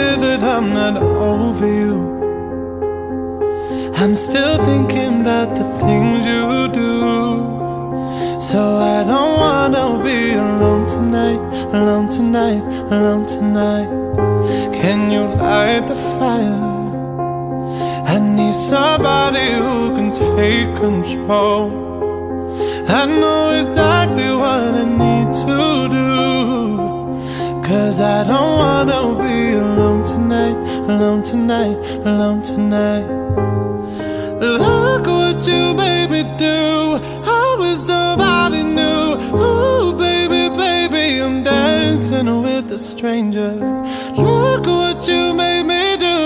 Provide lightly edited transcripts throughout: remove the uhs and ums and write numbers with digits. clear that I'm not over you. I'm still thinking about the things you do. So I don't wanna be alone tonight, alone tonight, alone tonight. Can you light the fire? I need somebody who can take control. I know exactly what I need to do, 'cause I don't wanna be alone tonight, alone tonight, alone tonight. Look what you made me do, I wish somebody knew. Ooh, baby, baby, I'm dancing with a stranger. Look what you made me do,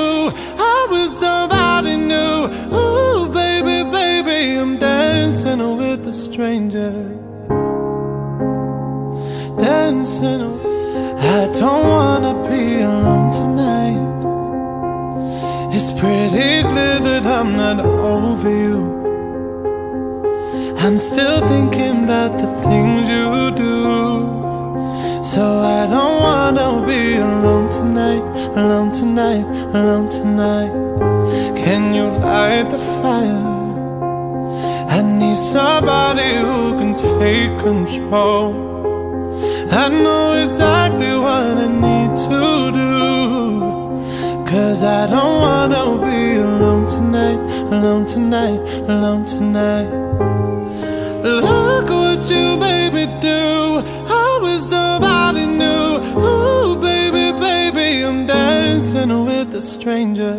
I wish somebody knew. Ooh, baby, baby, I'm dancing with a stranger. Dancing. I don't wanna be alone tonight. It's pretty clear that I'm not over you. I'm still thinking about the things you do. So I don't wanna be alone tonight, alone tonight, alone tonight. Can you light the fire? I need somebody who can take control. I know exactly what I need to do, 'cause I don't wanna be alone tonight, alone tonight, alone tonight. Look what you made me do, I wish somebody knew. Ooh, baby, baby, I'm dancing with a stranger.